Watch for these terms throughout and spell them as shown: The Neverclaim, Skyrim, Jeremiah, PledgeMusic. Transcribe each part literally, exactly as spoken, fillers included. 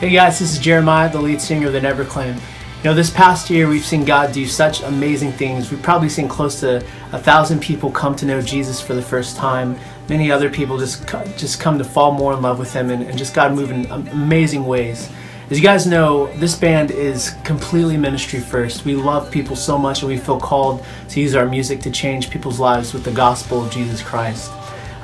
Hey guys, this is Jeremiah, the lead singer of The Neverclaim. You know, this past year we've seen God do such amazing things. We've probably seen close to a thousand people come to know Jesus for the first time. Many other people just, just come to fall more in love with Him, and, and just God move in amazing ways. As you guys know, this band is completely ministry first. We love people so much, and we feel called to use our music to change people's lives with the gospel of Jesus Christ.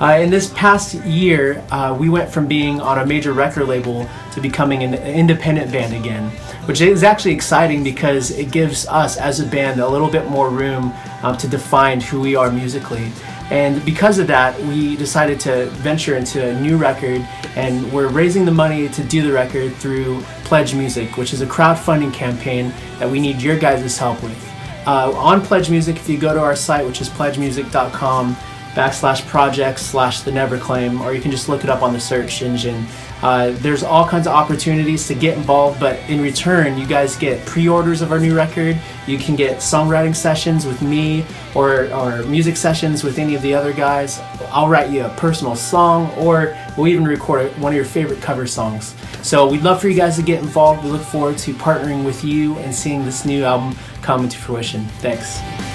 Uh, in this past year, uh, we went from being on a major record label to becoming an independent band again, which is actually exciting because it gives us as a band a little bit more room um, to define who we are musically. And because of that, we decided to venture into a new record, and we're raising the money to do the record through PledgeMusic, which is a crowdfunding campaign that we need your guys' help with. Uh, on PledgeMusic, if you go to our site, which is pledge music dot com, backslash projects slash the Neverclaim, or you can just look it up on the search engine. Uh, there's all kinds of opportunities to get involved, but in return you guys get pre-orders of our new record. You can get songwriting sessions with me or, or music sessions with any of the other guys. I'll write you a personal song, or we'll even record one of your favorite cover songs. So we'd love for you guys to get involved. We look forward to partnering with you and seeing this new album come into fruition. Thanks.